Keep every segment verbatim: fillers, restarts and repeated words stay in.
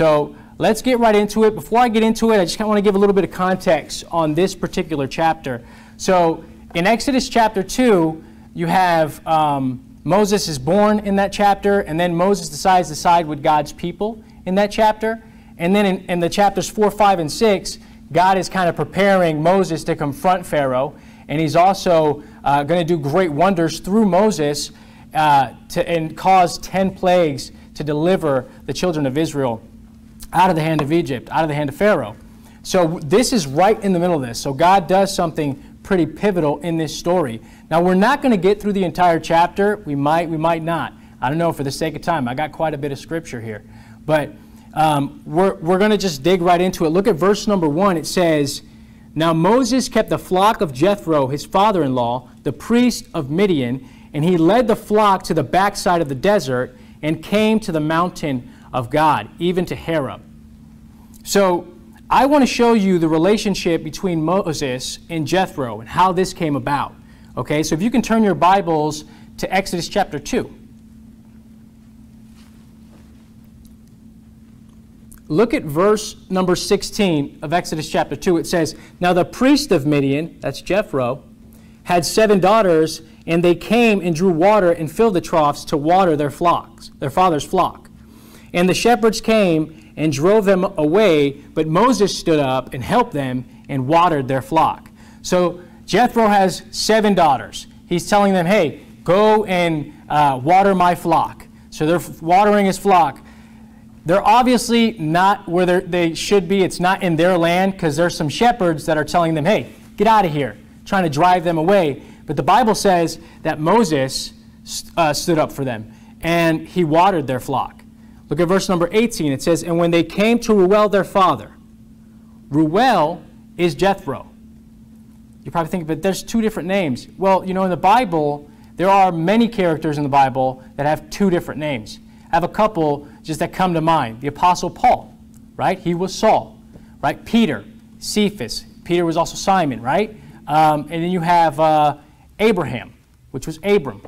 So let's get right into it. Before I get into it, I just kind of want to give a little bit of context on this particular chapter. So in Exodus chapter two, you have um, Moses is born in that chapter, and then Moses decides to side with God's people in that chapter. And then in, in the chapters four, five, and six, God is kind of preparing Moses to confront Pharaoh, and he's also uh, going to do great wonders through Moses uh, to, and cause ten plagues to deliver the children of Israel out of the hand of Egypt, out of the hand of Pharaoh. So this is right in the middle of this. So God does something pretty pivotal in this story. Now, we're not going to get through the entire chapter. We might, we might not. I don't know, for the sake of time. I got quite a bit of scripture here. But um, we're, we're going to just dig right into it. Look at verse number one. It says, "Now Moses kept the flock of Jethro, his father-in-law, the priest of Midian, and he led the flock to the backside of the desert and came to the mountain of God, even to Horeb." So I want to show you the relationship between Moses and Jethro and how this came about. Okay, so if you can turn your Bibles to Exodus chapter two. Look at verse number sixteen of Exodus chapter two. It says, "Now the priest of Midian," that's Jethro, "had seven daughters, and they came and drew water and filled the troughs to water their flocks, their father's flock. And the shepherds came and drove them away, but Moses stood up and helped them and watered their flock." So Jethro has seven daughters. He's telling them, hey, go and uh, water my flock. So they're watering his flock. They're obviously not where they should be. It's not in their land, because there's some shepherds that are telling them, hey, get out of here, trying to drive them away. But the Bible says that Moses uh, stood up for them, and he watered their flock. Look at verse number eighteen. It says, "And when they came to Reuel, their father," Reuel is Jethro. You probably think, but there's two different names. Well, you know, in the Bible, there are many characters in the Bible that have two different names. I have a couple just that come to mind. The Apostle Paul, right? He was Saul, right? Peter, Cephas. Peter was also Simon, right? Um, and then you have uh, Abraham, which was Abram.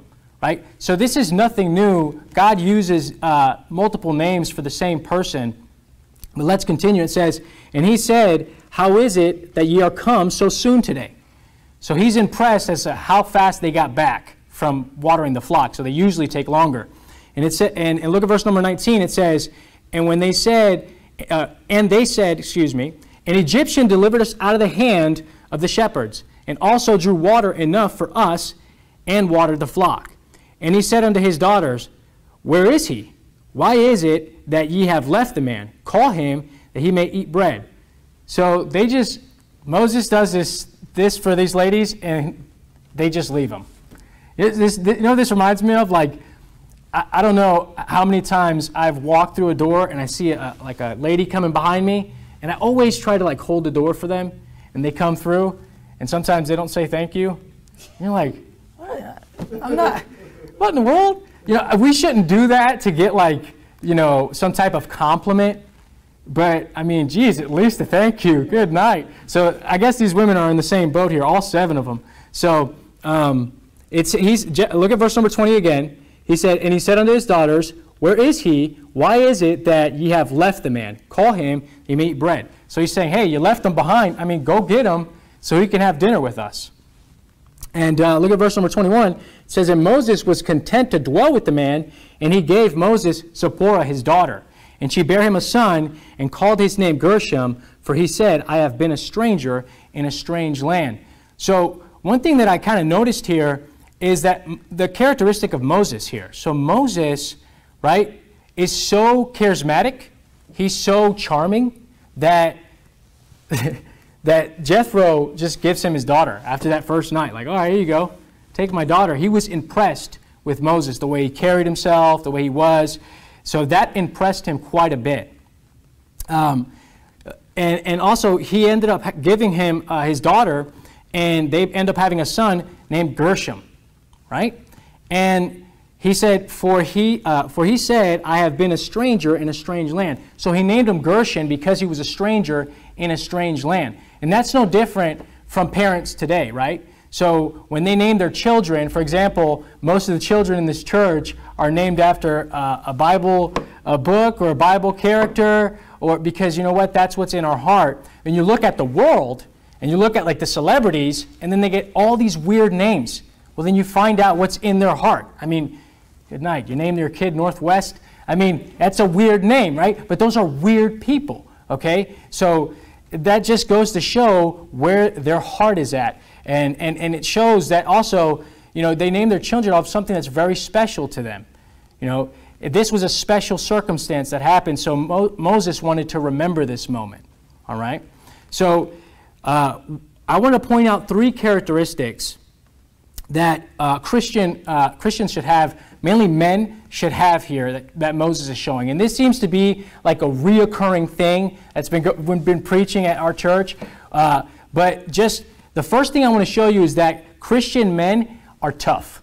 Right? So this is nothing new. God uses uh, multiple names for the same person. But let's continue. It says, "And he said, how is it that ye are come so soon today?" So he's impressed as to how fast they got back from watering the flock. So they usually take longer. And, it sa and, and look at verse number nineteen. It says, "And when they said, uh, and they said, excuse me, an Egyptian delivered us out of the hand of the shepherds, and also drew water enough for us, and watered the flock. And he said unto his daughters, where is he? Why is it that ye have left the man? Call him, that he may eat bread." So they just, Moses does this, this for these ladies, and they just leave him. It, this, you know, this reminds me of, like, I, I don't know how many times I've walked through a door, and I see a, like a lady coming behind me, and I always try to, like, hold the door for them, and they come through, and sometimes they don't say thank you. And you're like, what? I'm not... What in the world? You know, we shouldn't do that to get, like, you know, some type of compliment. But, I mean, geez, at least a thank you. Good night. So I guess these women are in the same boat here, all seven of them. So um, it's, he's, look at verse number twenty again. He said, "And he said unto his daughters, where is he? Why is it that ye have left the man? Call him, he may eat bread." So he's saying, hey, you left him behind. I mean, go get him so he can have dinner with us. And uh, look at verse number twenty-one. It says, "And Moses was content to dwell with the man, and he gave Moses Zipporah his daughter. And she bare him a son, and called his name Gershom, for he said, I have been a stranger in a strange land." So one thing that I kind of noticed here is that the characteristic of Moses here. So Moses, right, is so charismatic, he's so charming, that... that Jethro just gives him his daughter after that first night. Like, all right, here you go. Take my daughter. He was impressed with Moses, the way he carried himself, the way he was. So that impressed him quite a bit. Um, and, and also, he ended up giving him uh, his daughter, and they end up having a son named Gershom, right? And he said, for he, uh, for he said, I have been a stranger in a strange land. So he named him Gershom because he was a stranger in a strange land. And that's no different from parents today, right? So when they name their children, for example, most of the children in this church are named after uh, a Bible a book or a Bible character, or because you know what, that's what's in our heart. And you look at the world, and you look at like the celebrities, and then they get all these weird names. Well, then you find out what's in their heart. I mean, good night. You name your kid Northwest. I mean, that's a weird name, right? But those are weird people, okay? So that just goes to show where their heart is at. And, and, and it shows that also, you know, they name their children off something that's very special to them. You know, this was a special circumstance that happened, so Mo Moses wanted to remember this moment, all right? So uh, I want to point out three characteristics that uh, Christian, uh, Christians should have, mainly men should have here, that, that Moses is showing. And this seems to be like a reoccurring thing that's been, been preaching at our church, uh, but just... The first thing I want to show you is that Christian men are tough,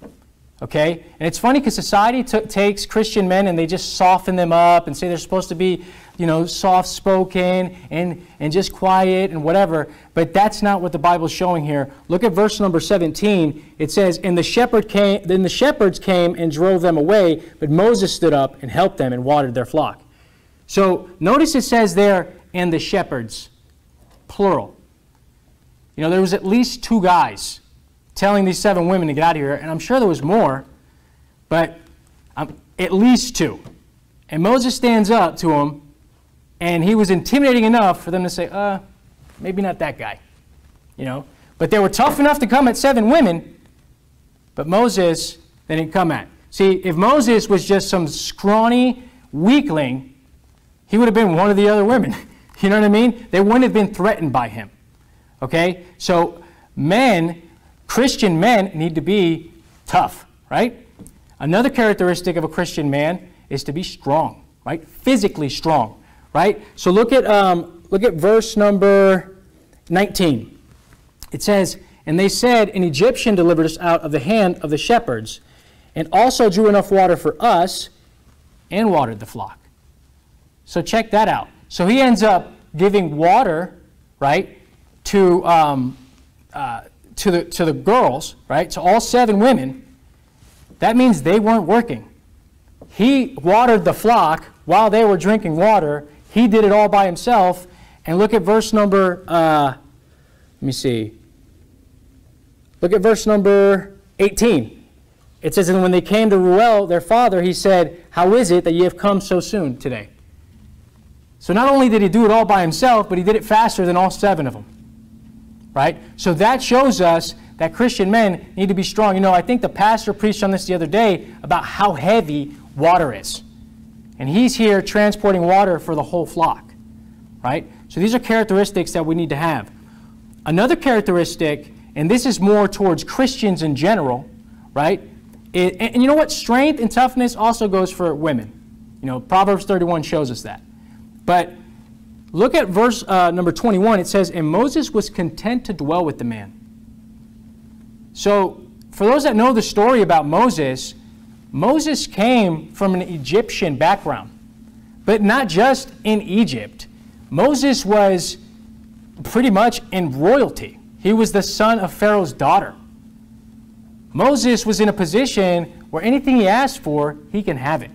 okay? And it's funny because society takes Christian men and they just soften them up and say they're supposed to be, you know, soft-spoken and, and just quiet and whatever. But that's not what the Bible's showing here. Look at verse number seventeen. It says, "And the shepherd came, then the shepherds came and drove them away, but Moses stood up and helped them and watered their flock." So notice it says there, "and the shepherds," plural. You know, there was at least two guys telling these seven women to get out of here, and I'm sure there was more, but um, at least two. And Moses stands up to them, and he was intimidating enough for them to say, uh, maybe not that guy, you know. But they were tough enough to come at seven women, but Moses they didn't come at. See, if Moses was just some scrawny weakling, he would have been one of the other women. You know what I mean? They wouldn't have been threatened by him. Okay, so men, Christian men need to be tough, right? Another characteristic of a Christian man is to be strong, right? Physically strong, right? So look at, um, look at verse number nineteen. It says, "And they said, an Egyptian delivered us out of the hand of the shepherds, and also drew enough water for us, and watered the flock." So check that out. So he ends up giving water, right? To, um, uh, to, the, to the girls, right, to all seven women, that means they weren't working. He watered the flock while they were drinking water. He did it all by himself. And look at verse number, uh, let me see. Look at verse number eighteen. It says, "And when they came to Reuel, their father, he said, how is it that ye have come so soon today?" So not only did he do it all by himself, but he did it faster than all seven of them. Right? So that shows us that Christian men need to be strong. You know, I think the pastor preached on this the other day about how heavy water is. And he's here transporting water for the whole flock. Right? So these are characteristics that we need to have. Another characteristic, and this is more towards Christians in general, right? It, and, and you know what? Strength and toughness also goes for women. You know, Proverbs thirty-one shows us that. But look at verse uh, number twenty-one. It says, "And Moses was content to dwell with the man." So for those that know the story about Moses, Moses came from an Egyptian background. But not just in Egypt. Moses was pretty much in royalty. He was the son of Pharaoh's daughter. Moses was in a position where anything he asked for, he can have it.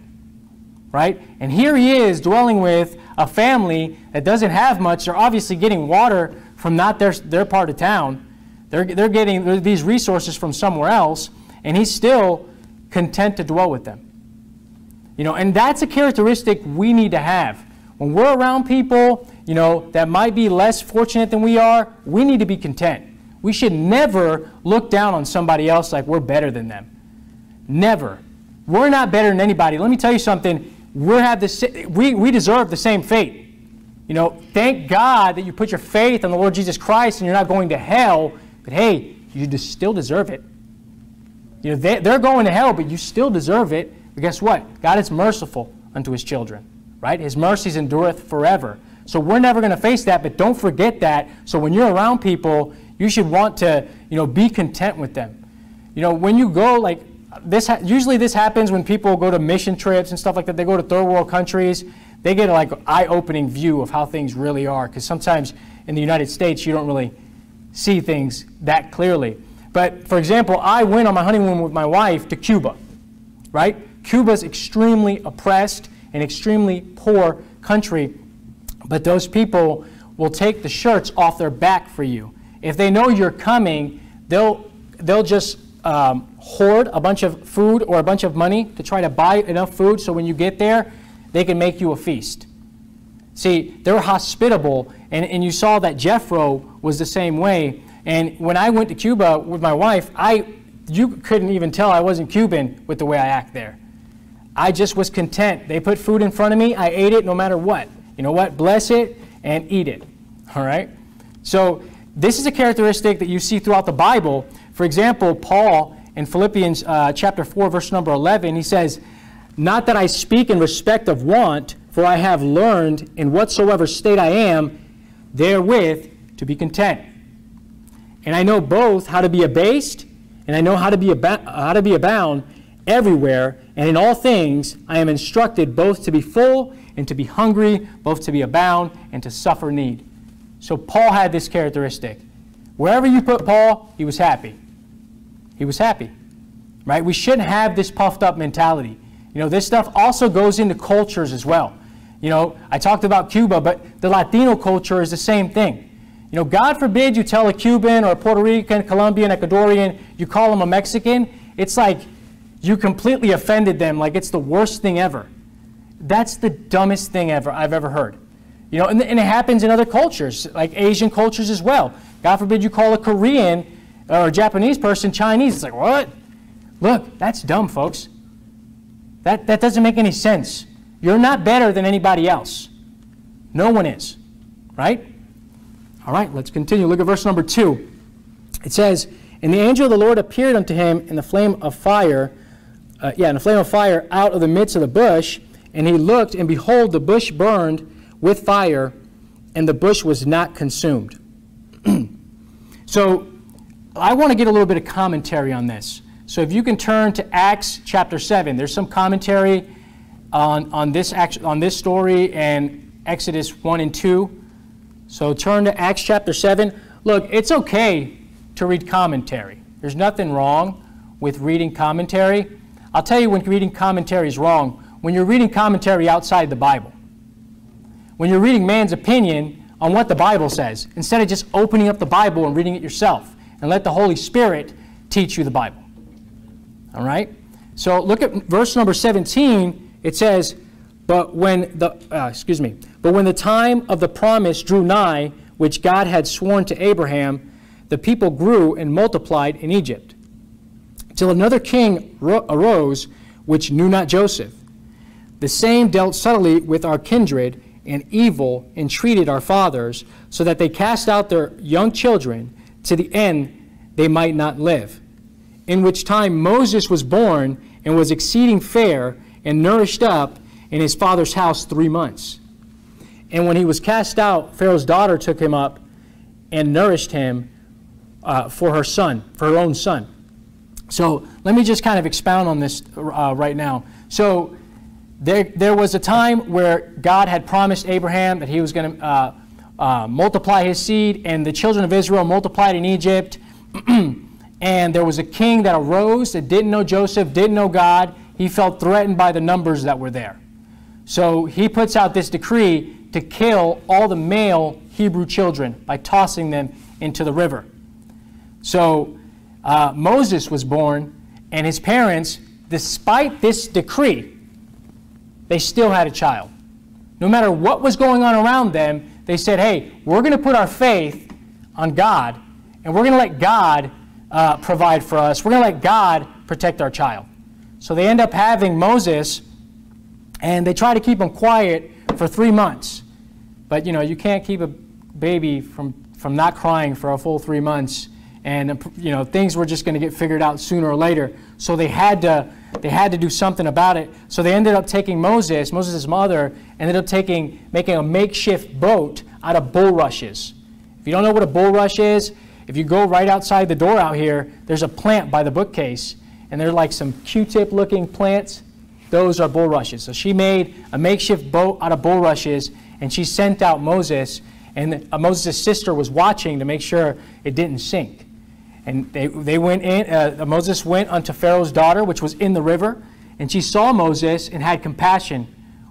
Right? And here he is dwelling with a family that doesn't have much. They're obviously getting water from not their, their part of town. They're, they're getting these resources from somewhere else, and he's still content to dwell with them. You know, and that's a characteristic we need to have. When we're around people, you know, that might be less fortunate than we are, we need to be content. We should never look down on somebody else like we're better than them. Never. We're not better than anybody. Let me tell you something. We have this, we, we deserve the same fate. You know, thank God that you put your faith on the Lord Jesus Christ and you're not going to hell, but hey, you just still deserve it. You know, they, they're going to hell, but you still deserve it. But guess what? God is merciful unto his children, right? His mercies endureth forever. So we're never going to face that, but don't forget that. So when you're around people, you should want to, you know, be content with them. You know, when you go like, This usually this happens when people go to mission trips and stuff like that. They go to third world countries. They get like an eye-opening view of how things really are, because sometimes in the United States you don't really see things that clearly. But for example, I went on my honeymoon with my wife to Cuba, right? Cuba's extremely oppressed and extremely poor country, but those people will take the shirts off their back for you. If they know you're coming, they'll, they'll just um, hoard a bunch of food or a bunch of money to try to buy enough food so when you get there, they can make you a feast. See, they're hospitable, and, and you saw that Jethro was the same way. And when I went to Cuba with my wife, I, you couldn't even tell I wasn't Cuban with the way I act there. I just was content. They put food in front of me. I ate it no matter what. You know what? Bless it and eat it. All right? So this is a characteristic that you see throughout the Bible. For example, Paul in Philippians uh, chapter four, verse number eleven, he says, "Not that I speak in respect of want, for I have learned in whatsoever state I am, therewith to be content. And I know both how to be abased, and I know how to be how to be abound everywhere, and in all things I am instructed both to be full and to be hungry, both to be abound and to suffer need." So Paul had this characteristic. Wherever you put Paul, he was happy. He was happy, right? We shouldn't have this puffed up mentality. You know, this stuff also goes into cultures as well. You know, I talked about Cuba, but the Latino culture is the same thing. You know, God forbid you tell a Cuban or a Puerto Rican, Colombian, Ecuadorian, you call them a Mexican, it's like you completely offended them, like it's the worst thing ever. That's the dumbest thing ever I've ever heard. You know, and, and it happens in other cultures, like Asian cultures as well. God forbid you call a Korean or a Japanese person Chinese. It's like, what? Look, that's dumb, folks. That, that doesn't make any sense. You're not better than anybody else. No one is, right? All right, let's continue. Look at verse number two. It says, "And the angel of the Lord appeared unto him in the flame of fire, uh, yeah, in the flame of fire out of the midst of the bush. And he looked, and behold, the bush burned with fire, and the bush was not consumed." So I want to get a little bit of commentary on this. So if you can turn to Acts chapter seven. There's some commentary on, on, this, on this story and Exodus one and two. So turn to Acts chapter seven. Look, it's okay to read commentary. There's nothing wrong with reading commentary. I'll tell you when reading commentary is wrong. When you're reading commentary outside the Bible. When you're reading man's opinion on what the Bible says, instead of just opening up the Bible and reading it yourself and let the Holy Spirit teach you the Bible. All right? So look at verse number seventeen. It says, But when the, uh, excuse me, but when the time of the promise drew nigh, which God had sworn to Abraham, the people grew and multiplied in Egypt, till another king arose, which knew not Joseph. The same dealt subtly with our kindred, and evil entreated our fathers, so that they cast out their young children, to the end they might not live. In which time Moses was born, and was exceeding fair, and nourished up, in his father's house three months. And when he was cast out, Pharaoh's daughter took him up and nourished him uh, for her son, for her own son. So let me just kind of expound on this uh, right now. So there, there was a time where God had promised Abraham that he was going to uh, uh, multiply his seed, and the children of Israel multiplied in Egypt. And there was a king that arose that didn't know Joseph, didn't know God. He felt threatened by the numbers that were there. So he puts out this decree to kill all the male Hebrew children by tossing them into the river. So uh, Moses was born, and his parents, despite this decree, they still had a child. No matter what was going on around them, they said, hey, we're going to put our faith on God, and we're going to let God uh, provide for us. We're going to let God protect our child. So they end up having Moses, and they try to keep him quiet for three months. But, you know, you can't keep a baby from, from not crying for a full three months. And, you know, things were just going to get figured out sooner or later. So they had to, they had to do something about it. So they ended up taking Moses, Moses' mother, ended up taking, making a makeshift boat out of bulrushes. If you don't know what a bulrush is, if you go right outside the door out here, there's a plant by the bookcase. And they're like some Q-tip-looking plants. Those are bulrushes. So she made a makeshift boat out of bulrushes, and she sent out Moses, and Moses' sister was watching to make sure it didn't sink. And they, they went in, uh, Moses went unto Pharaoh's daughter, which was in the river, and she saw Moses and had compassion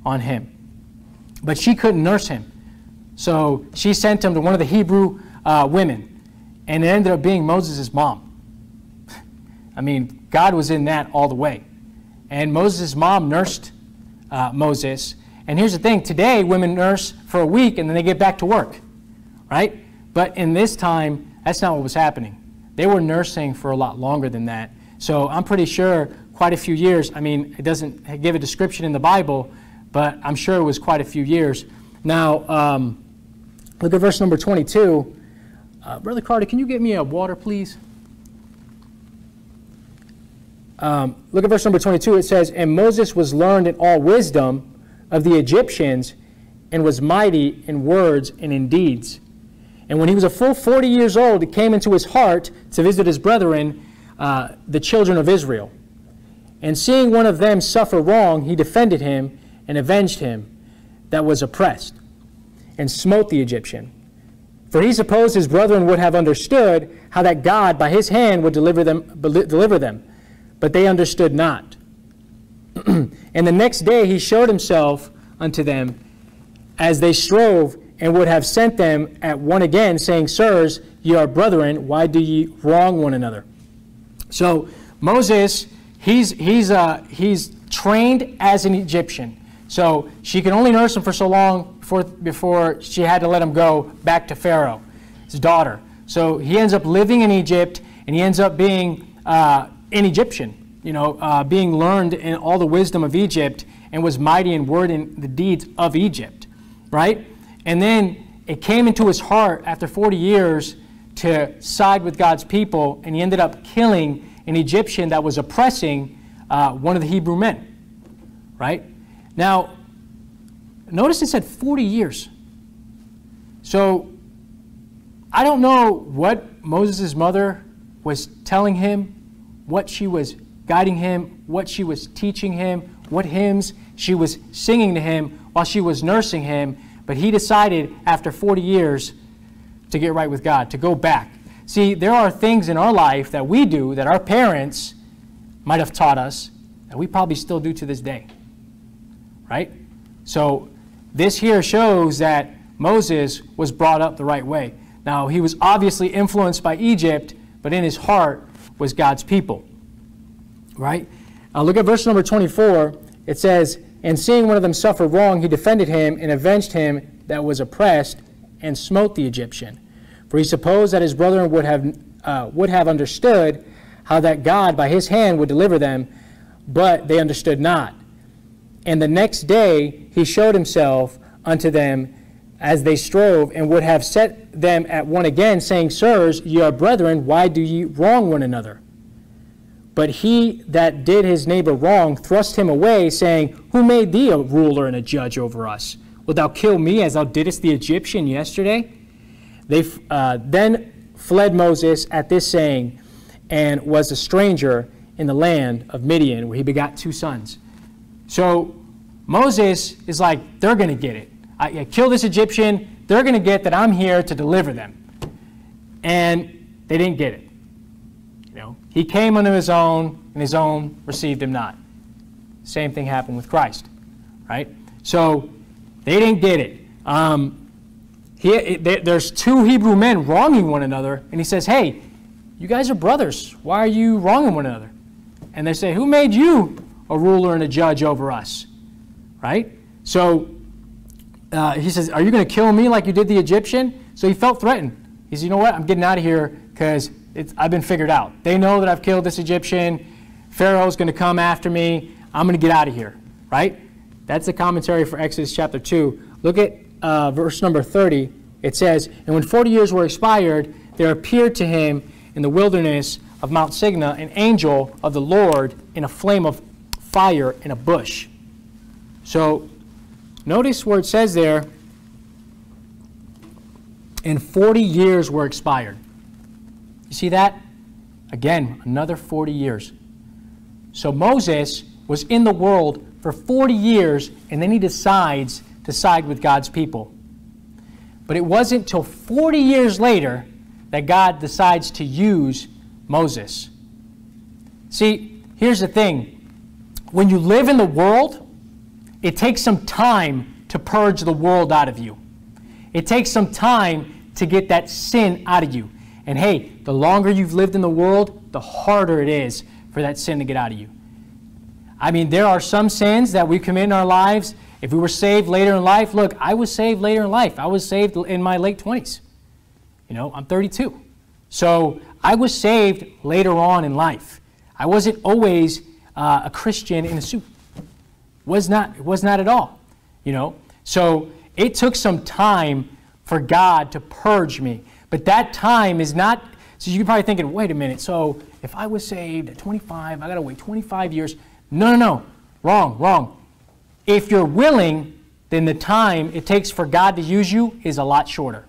on him. But she couldn't nurse him. So she sent him to one of the Hebrew uh, women, and it ended up being Moses' mom. I mean, God was in that all the way. And Moses' mom nursed uh, Moses. And here's the thing, today women nurse for a week and then they get back to work, right? But in this time, that's not what was happening. They were nursing for a lot longer than that. So I'm pretty sure quite a few years. I mean, it doesn't give a description in the Bible, but I'm sure it was quite a few years. Now, um, look at verse number twenty-two. Uh, Brother Carter, can you get me a water, please? Um, look at verse number twenty-two. It says, "And Moses was learned in all wisdom of the Egyptians, and was mighty in words and in deeds. And when he was a full forty years old, it came into his heart to visit his brethren, uh, the children of Israel. And seeing one of them suffer wrong, he defended him and avenged him that was oppressed, and smote the Egyptian. For he supposed his brethren would have understood how that God by his hand would deliver them, deliver them. But they understood not. And the next day he showed himself unto them as they strove, and would have sent them at one again, saying, Sirs, ye are brethren, why do ye wrong one another?" So Moses, he's, he's, uh, he's trained as an Egyptian. So she could only nurse him for so long before, before she had to let him go back to Pharaoh, his daughter. So he ends up living in Egypt, and he ends up being uh, an Egyptian, you know, uh, being learned in all the wisdom of Egypt, and was mighty in word and the deeds of Egypt, right? And then it came into his heart after forty years to side with God's people, and he ended up killing an Egyptian that was oppressing uh, one of the Hebrew men, right? Now, notice it said forty years. So I don't know what Moses' mother was telling him, what she was guiding him, what she was teaching him, what hymns she was singing to him while she was nursing him. But he decided after forty years to get right with God, to go back. See, there are things in our life that we do that our parents might have taught us that we probably still do to this day, right? So this here shows that Moses was brought up the right way. Now, he was obviously influenced by Egypt, but in his heart was God's people, right? Now, look at verse number twenty-four. It says, "And seeing one of them suffer wrong, he defended him and avenged him that was oppressed, and smote the Egyptian. For he supposed that his brethren would have, uh, would have understood how that God by his hand would deliver them, but they understood not. And the next day he showed himself unto them as they strove, and would have set them at one again, saying, Sirs, ye are brethren, why do ye wrong one another? But he that did his neighbor wrong thrust him away, saying, Who made thee a ruler and a judge over us? Wilt thou kill me as thou didst the Egyptian yesterday? They uh, then fled Moses at this saying, and was a stranger in the land of Midian, where he begot two sons." So Moses is like, they're going to get it. I, I kill this Egyptian. They're going to get that I'm here to deliver them. And they didn't get it. He came unto his own, and his own received him not. Same thing happened with Christ, right? So they didn't get it. Um, he, it. There's two Hebrew men wronging one another, and he says, hey, you guys are brothers. Why are you wronging one another? And they say, who made you a ruler and a judge over us, right? So uh, he says, are you going to kill me like you did the Egyptian? So he felt threatened. He said, you know what, I'm getting out of here because It's, I've been figured out. They know that I've killed this Egyptian. Pharaoh's going to come after me. I'm going to get out of here, right? That's the commentary for Exodus chapter two. Look at uh, verse number thirty. It says, "And when forty years were expired, there appeared to him in the wilderness of Mount Sinai an angel of the Lord in a flame of fire in a bush." So notice where it says there, "And forty years were expired." You see that? Again, another forty years. So Moses was in the world for forty years, and then he decides to side with God's people. But it wasn't till forty years later that God decides to use Moses. See, here's the thing. When you live in the world, it takes some time to purge the world out of you. It takes some time to get that sin out of you. And hey, the longer you've lived in the world, the harder it is for that sin to get out of you. I mean, there are some sins that we commit in our lives. If we were saved later in life, look, I was saved later in life. I was saved in my late twenties. You know, I'm thirty-two. So I was saved later on in life. I wasn't always uh, a Christian in a suit. Was not, was not at all. You know, so it took some time for God to purge me. But that time is not, so you're probably thinking, wait a minute, so if I was saved at twenty-five, I got to wait twenty-five years. No, no, no, wrong, wrong. If you're willing, then the time it takes for God to use you is a lot shorter.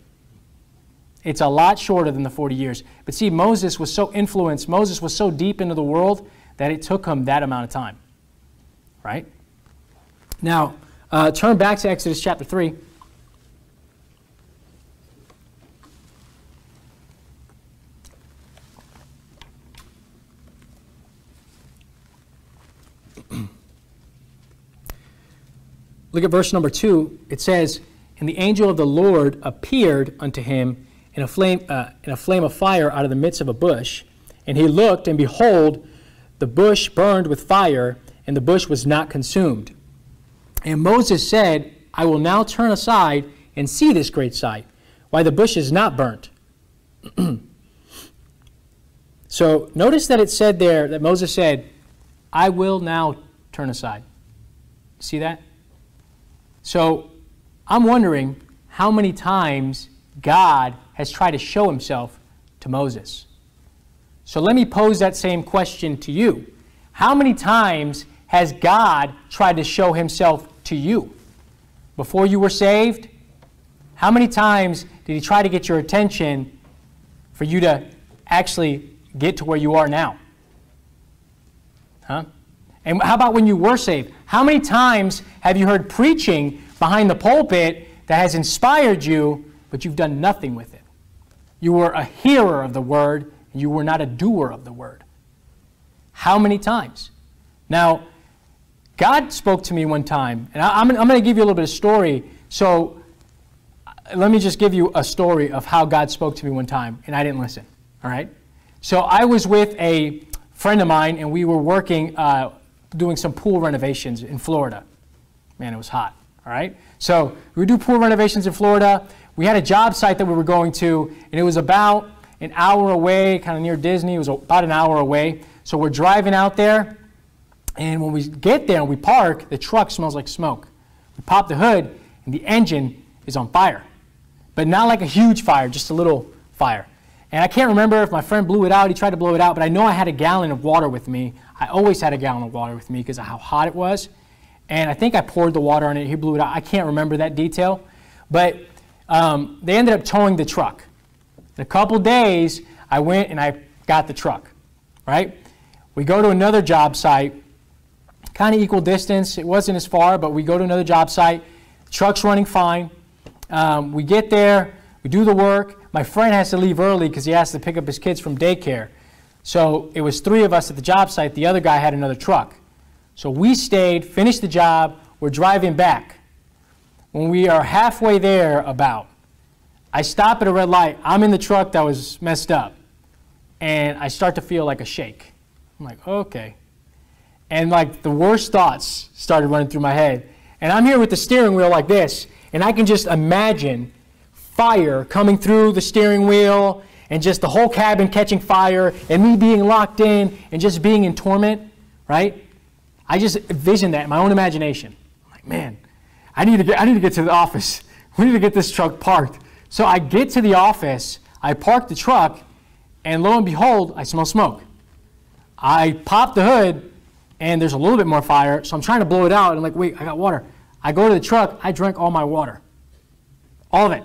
It's a lot shorter than the forty years. But see, Moses was so influenced, Moses was so deep into the world that it took him that amount of time, right? Now, uh, turn back to Exodus chapter three. Look at verse number two. It says, "And the angel of the Lord appeared unto him in a flame, uh, in a flame of fire out of the midst of a bush. And he looked, and behold, the bush burned with fire, and the bush was not consumed. And Moses said, I will now turn aside and see this great sight, why the bush is not burnt." So notice that it said there that Moses said, "I will now turn aside." See that? So I'm wondering how many times God has tried to show himself to Moses. So let me pose that same question to you. How many times has God tried to show himself to you? Before you were saved, how many times did he try to get your attention for you to actually get to where you are now? Huh? And how about when you were saved? How many times have you heard preaching behind the pulpit that has inspired you, but you've done nothing with it? You were a hearer of the word, and you were not a doer of the word. How many times? Now, God spoke to me one time, and I'm, I'm going to give you a little bit of story. So let me just give you a story of how God spoke to me one time, and I didn't listen, all right? So I was with a friend of mine, and we were working... Uh, doing some pool renovations in Florida. Man, it was hot, all right? So we would do pool renovations in Florida. We had a job site that we were going to, and it was about an hour away, kind of near Disney. It was about an hour away. So we're driving out there, and when we get there and we park, the truck smells like smoke. We pop the hood, and the engine is on fire. But not like a huge fire, just a little fire. And I can't remember if my friend blew it out. He tried to blow it out, but I know I had a gallon of water with me. I always had a gallon of water with me because of how hot it was. And I think I poured the water on it. He blew it out. I can't remember that detail. But um, they ended up towing the truck. In a couple days, I went and I got the truck, right? We go to another job site, kind of equal distance. It wasn't as far, but we go to another job site. The truck's running fine. Um, we get there. We do the work. My friend has to leave early because he has to pick up his kids from daycare. So it was three of us at the job site. The other guy had another truck. So we stayed, finished the job. We're driving back. When we are halfway there about, I stop at a red light. I'm in the truck that was messed up. And I start to feel like a shake. I'm like, okay. And like the worst thoughts started running through my head. And I'm here with the steering wheel like this. And I can just imagine fire coming through the steering wheel and just the whole cabin catching fire and me being locked in and just being in torment, right? I just envisioned that in my own imagination. I'm like, man, I need to get, I need to get to the office. We need to get this truck parked. So I get to the office, I park the truck, and lo and behold, I smell smoke. I pop the hood, and there's a little bit more fire, so I'm trying to blow it out. And I'm like, wait, I got water. I go to the truck, I drank all my water, all of it.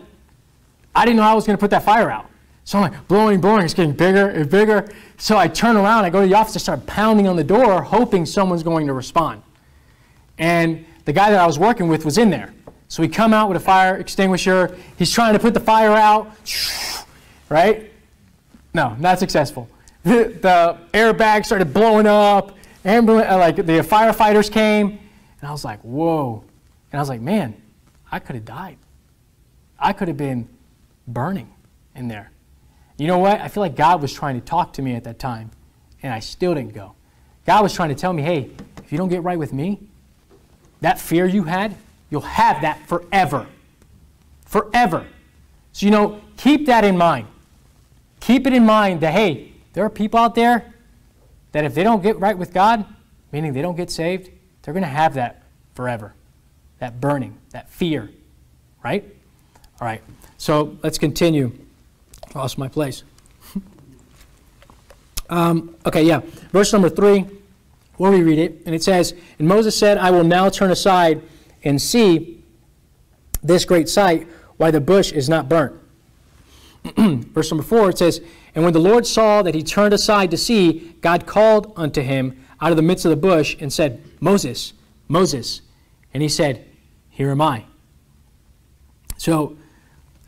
I didn't know how I was going to put that fire out. So I'm like, blowing, blowing, it's getting bigger and bigger. So I turn around, I go to the office, I start pounding on the door, hoping someone's going to respond. And the guy that I was working with was in there. So he come out with a fire extinguisher. He's trying to put the fire out, right? No, not successful. the, the airbags started blowing up. Ambulance, like the firefighters came. And I was like, whoa. And I was like, man, I could have died. I could have been burning in there. You know what? I feel like God was trying to talk to me at that time, and I still didn't go. God was trying to tell me, hey, if you don't get right with me, that fear you had, you'll have that forever. Forever. So, you know, keep that in mind. Keep it in mind that, hey, there are people out there that if they don't get right with God, meaning they don't get saved, they're going to have that forever. That burning, that fear, right? All right, so let's continue. Lost my place. um, okay, yeah. Verse number three, we'll reread it. And it says, and Moses said, I will now turn aside and see this great sight, why the bush is not burnt. Verse number four, it says, and when the Lord saw that he turned aside to see, God called unto him out of the midst of the bush and said, Moses, Moses. And he said, here am I. So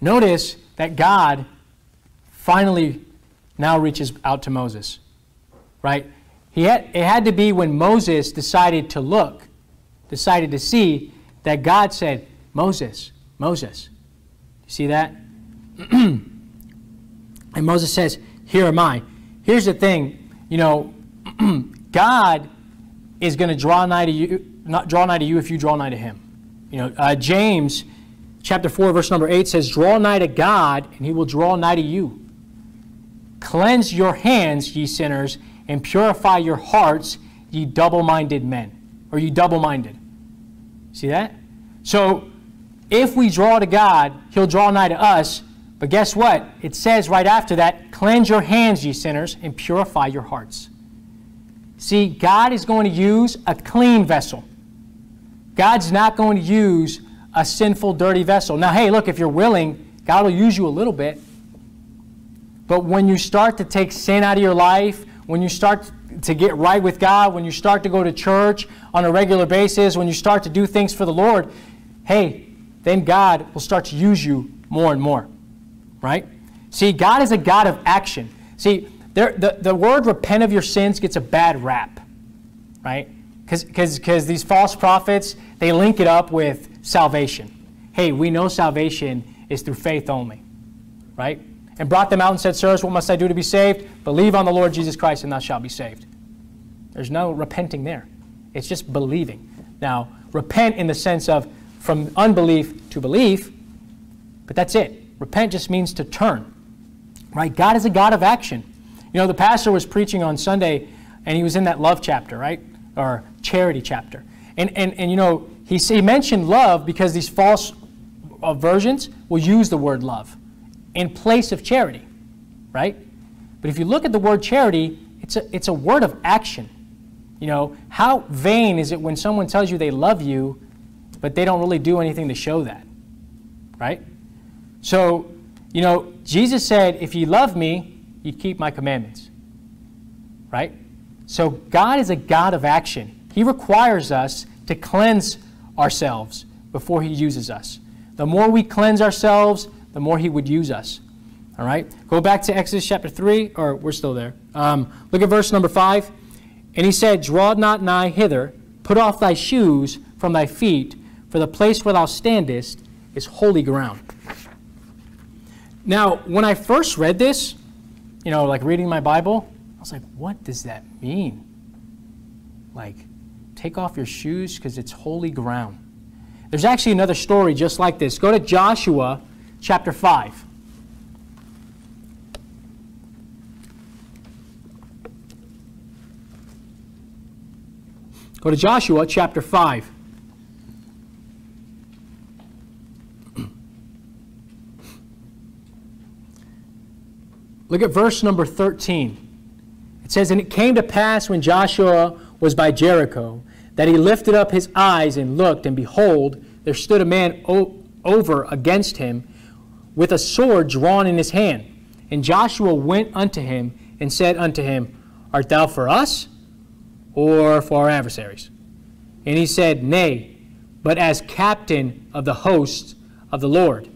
notice that God finally now reaches out to Moses, right? He had, it had to be when Moses decided to look, decided to see, that God said, Moses, Moses. You see that? And Moses says, here am I. Here's the thing, you know, God is going to draw nigh to you, not draw nigh to you if you draw nigh to him. You know, uh, James chapter four, verse number eight says, draw nigh to God, and he will draw nigh to you. Cleanse your hands, ye sinners, and purify your hearts, ye double-minded men, or ye double-minded. See that? So if we draw to God, he'll draw nigh to us, but guess what? It says right after that, cleanse your hands, ye sinners, and purify your hearts. See, God is going to use a clean vessel. God's not going to use a sinful, dirty vessel. Now, hey, look, if you're willing, God will use you a little bit. But when you start to take sin out of your life, when you start to get right with God, when you start to go to church on a regular basis, when you start to do things for the Lord, hey, then God will start to use you more and more, right? See, God is a God of action. See, there, the, the word repent of your sins gets a bad rap, right? Because these false prophets, they link it up with salvation. Hey, we know salvation is through faith only, right? And brought them out and said, sirs, what must I do to be saved? Believe on the Lord Jesus Christ and thou shalt be saved. There's no repenting there. It's just believing. Now, repent in the sense of from unbelief to belief, but that's it. Repent just means to turn, right? God is a God of action. You know, the pastor was preaching on Sunday, and he was in that love chapter, right? Or charity chapter. And, and, and you know, he, he mentioned love because these false uh, versions will use the word love in place of charity, right? But if you look at the word charity, it's a, it's a word of action. You know, how vain is it when someone tells you they love you, but they don't really do anything to show that, right? So, you know, Jesus said, if ye love me, you keep my commandments, right? So God is a God of action. He requires us to cleanse ourselves before he uses us. The more we cleanse ourselves, the more he would use us, all right? Go back to Exodus chapter three, or we're still there. Um, look at verse number five. And he said, draw not nigh hither, put off thy shoes from thy feet, for the place where thou standest is holy ground. Now, when I first read this, you know, like reading my Bible, I was like, what does that mean? Like, take off your shoes because it's holy ground. There's actually another story just like this. Go to Joshua chapter five. Go to Joshua chapter five. Look at verse number thirteen. It says, and it came to pass when Joshua was by Jericho, that he lifted up his eyes and looked, and behold, there stood a man over against him with a sword drawn in his hand. And Joshua went unto him and said unto him, art thou for us or for our adversaries? And he said, nay, but as captain of the hosts of the Lord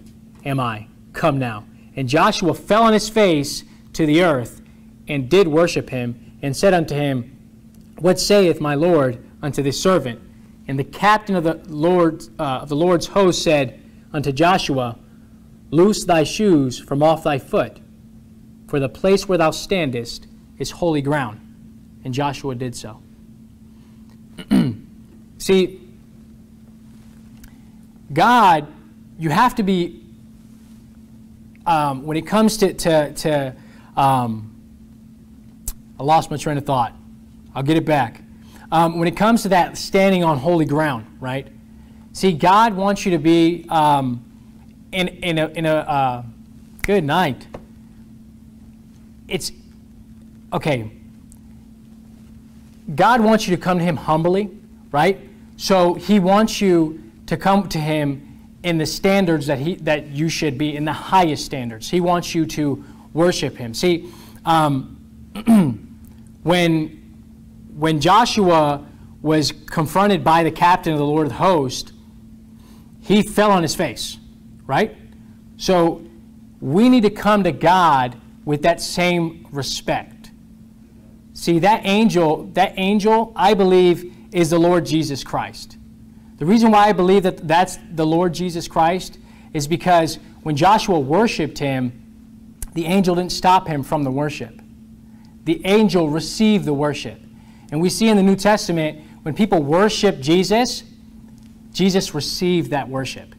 am I come now. And Joshua fell on his face to the earth and did worship him, and said unto him, What saith my Lord unto this servant? And the captain of the Lord's, uh, of the Lord's host said unto Joshua, Loose thy shoes from off thy foot, for the place where thou standest is holy ground. And Joshua did so. See, God, you have to be, um, when it comes to, to, to um, I lost my train of thought. I'll get it back. Um, when it comes to that standing on holy ground, right? See, God wants you to be um, in, in a, in a uh, good night. It's, okay. God wants you to come to him humbly, right? So he wants you to come to him in the standards that he that you should be, in the highest standards. He wants you to worship him. See, um, when when Joshua was confronted by the captain of the Lord of the host, he fell on his face, right? So we need to come to God with that same respect. See, that angel, that angel, I believe, is the Lord Jesus Christ. The reason why I believe that that's the Lord Jesus Christ is because when Joshua worshipped him, the angel didn't stop him from the worship. The angel received the worship. And we see in the New Testament, when people worship Jesus, Jesus received that worship.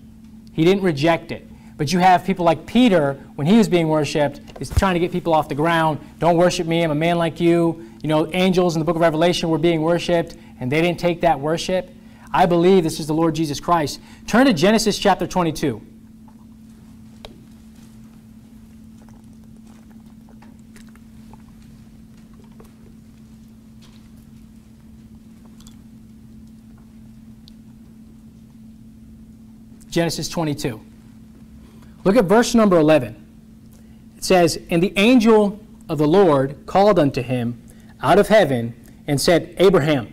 He didn't reject it. But you have people like Peter, when he was being worshipped, is trying to get people off the ground. Don't worship me, I'm a man like you. You know, angels in the book of Revelation were being worshipped, and they didn't take that worship. I believe this is the Lord Jesus Christ. Turn to Genesis chapter twenty-two. Genesis twenty-two. Look at verse number eleven. It says, And the angel of the Lord called unto him out of heaven and said, Abraham,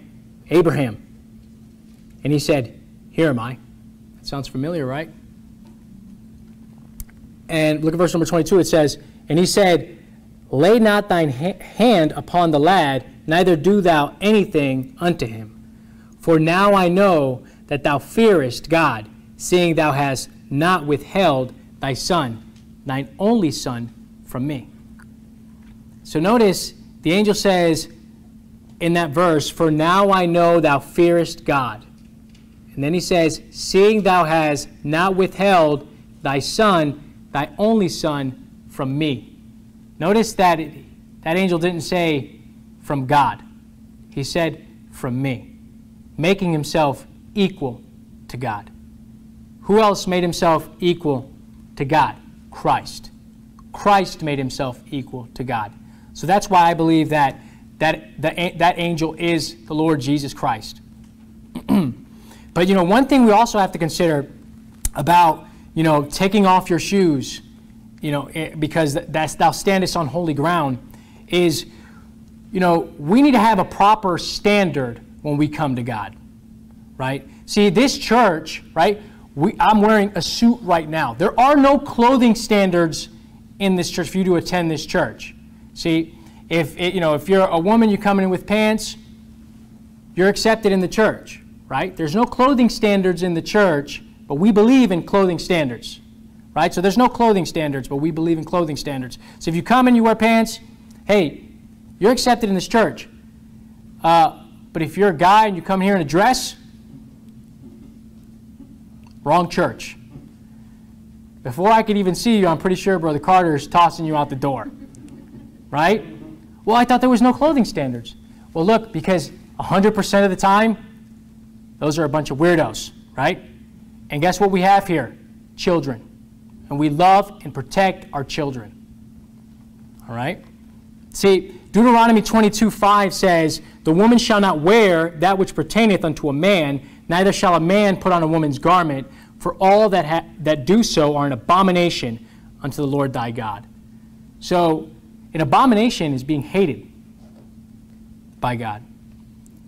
Abraham. And he said, Here am I. That sounds familiar, right? And look at verse number twenty-two. It says, And he said, Lay not thine ha hand upon the lad, neither do thou anything unto him. For now I know that thou fearest God, seeing thou hast not withheld thy son, thine only son, from me. So notice, the angel says in that verse, For now I know thou fearest God. And then he says, Seeing thou hast not withheld thy son, thy only son, from me. Notice that it, that angel didn't say, from God. He said, from me. Making himself equal to God. Who else made himself equal to God? Christ. Christ made himself equal to God. So that's why I believe that that, that, that angel is the Lord Jesus Christ. But, you know, one thing we also have to consider about, you know, taking off your shoes, you know, because that's, thou standest on holy ground, is, you know, we need to have a proper standard when we come to God, right? See, this church, right, we, I'm wearing a suit right now. There are no clothing standards in this church for you to attend this church. See, if, it, you know, if you're a woman, you come in with pants, you're accepted in the church. Right? There's no clothing standards in the church, but we believe in clothing standards. Right? So there's no clothing standards, but we believe in clothing standards. So if you come and you wear pants, hey, you're accepted in this church. Uh, but if you're a guy and you come here in a dress, wrong church. Before I could even see you, I'm pretty sure Brother Carter is tossing you out the door. Right? Well, I thought there was no clothing standards. Well, look, because one hundred percent of the time, those are a bunch of weirdos, right? And guess what we have here? Children. And we love and protect our children. All right? See, Deuteronomy twenty-two five says, The woman shall not wear that which pertaineth unto a man, neither shall a man put on a woman's garment, for all that, ha that do so are an abomination unto the Lord thy God. So, an abomination is being hated by God.